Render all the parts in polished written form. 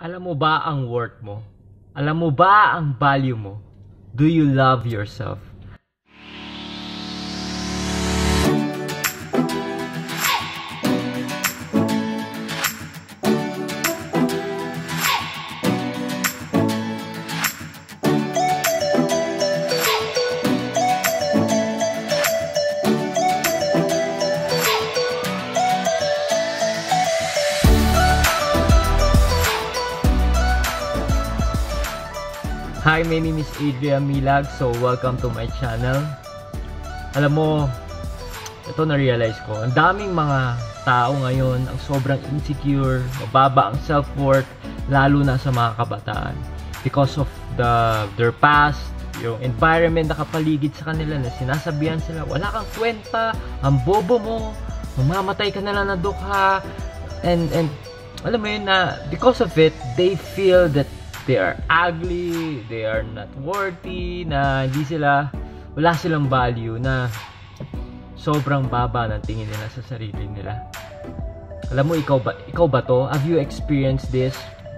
Alam mo ba ang worth mo? Alam mo ba ang value mo? Do you love yourself? Hi, my name is Adrian Milag, so welcome to my channel. Alam mo, ito na-realize ko, ang daming mga tao ngayon ang sobrang insecure, mababa ang self-worth, lalo na sa mga kabataan. Because of their past, yung environment na kapaligid sa kanila na sinasabihan sila, wala kang kwenta, ang bobo mo, mamamatay ka na lang na dukha, and alam mo yun na, because of it, they feel that they are ugly, they are not worthy, na hindi sila, wala silang value, na sobrang baba ng tingin nila sa sarili nila. Alam mo, ikaw ba to? Have you experienced this?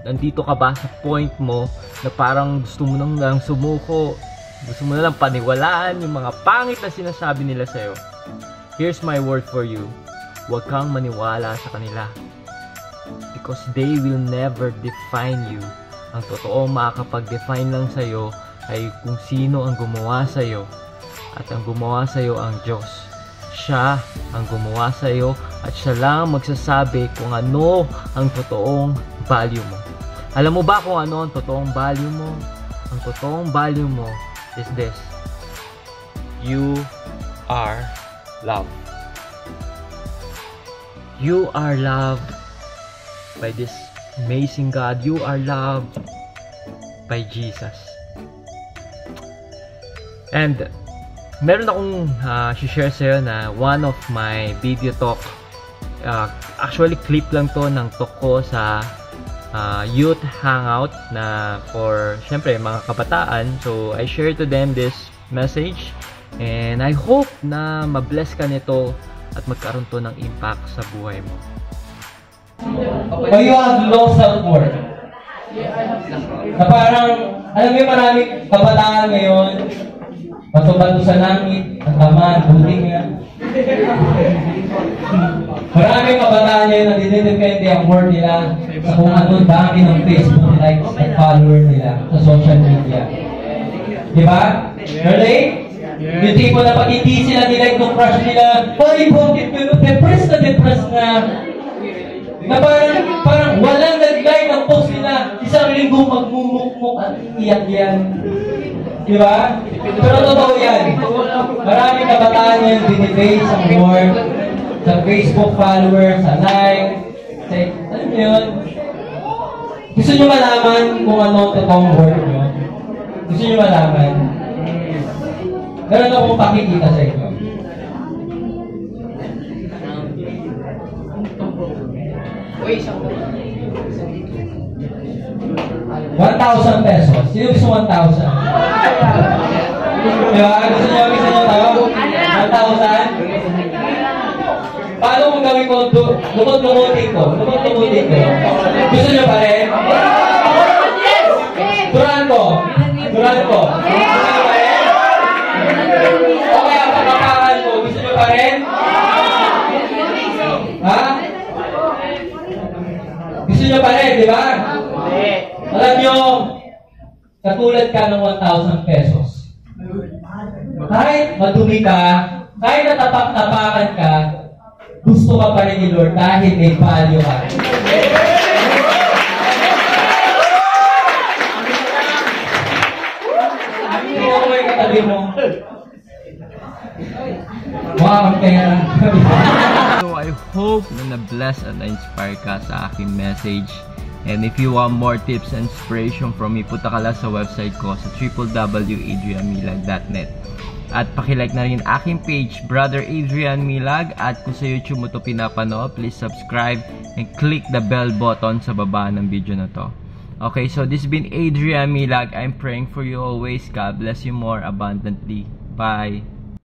Nandito ka ba sa point mo na parang gusto mo nang sumuko, gusto mo na lang paniwalaan yung mga pangit na sinasabi nila sa'yo? Here's my word for you. Huwag kang maniwala sa kanila, because they will never define you. Ang totoo makakapag-define lang sa'yo ay kung sino ang gumawa sa'yo. At ang gumawa sa'yo ang Diyos. Siya ang gumawa sa'yo at siya lang magsasabi kung ano ang totoong value mo. Alam mo ba kung ano ang totoong value mo? Ang totoong value mo is this. You are loved. You are loved by this amazing God. You are loved by Jesus. And meron akong share sa'yo na one of my video talk, actually clip lang to ng talk ko sa youth hangout na for syempre mga kabataan. So I share to them this message and I hope na mabless ka nito at magkaroon to ng impact sa buhay mo. But you have low self-worth. Na parang, alam mo yung maraming kabataan ngayon, bato-bato sa langit, ang tamaan, buting yan. Maraming kabataan ngayon na dinidepende ang worth nila sa kung anong dami ng Facebook likes at follower nila sa social media. Diba? Relate? Yung tipo na pag hindi sila nilike ng crush nila, ay, bakit mo depressed na depressed na, na parang walang nag-like ng post nila, isang linggo magmumukmuk at iiyak yan. Diba? Pero totoo yan. Maraming kabataan yan binibase ang work sa Facebook followers, sa likes, sa ano yun. Gusto nyo malaman kung ano totoong work nyo? Gusto nyo malaman? Meron akong pakikita sa inyo. ₱1,000. Sino gusto 1,000? Diba? Gusto niyo tayo? 1,000? Paano kung gawin ko? Lumot-lumutin ko. Gusto niyo pa rin? Duran ko. O kaya patapakan ko. Gusto niyo pa rin? Ha? Gusto nyo pa rin, di ba? Alam nyo, katulad ka ng 1,000 pesos. Kahit madumi ka, kahit natapak-tapakan ka, gusto ka pa rin ni Lord dahil may value ka. Hindi ako may katabi mo. Wow, ang pera. I hope na na-bless at na-inspire ka sa aking message. And if you want more tips and inspiration from me, punta ka lang sa website ko sa www.adrianmilag.net. At pakilike na rin aking page, Brother Adrian Milag. At kung sa YouTube mo ito pinapanood, please subscribe and click the bell button sa baba ng video na to. Okay, so this has been Adrian Milag. I'm praying for you always. God bless you more abundantly. Bye!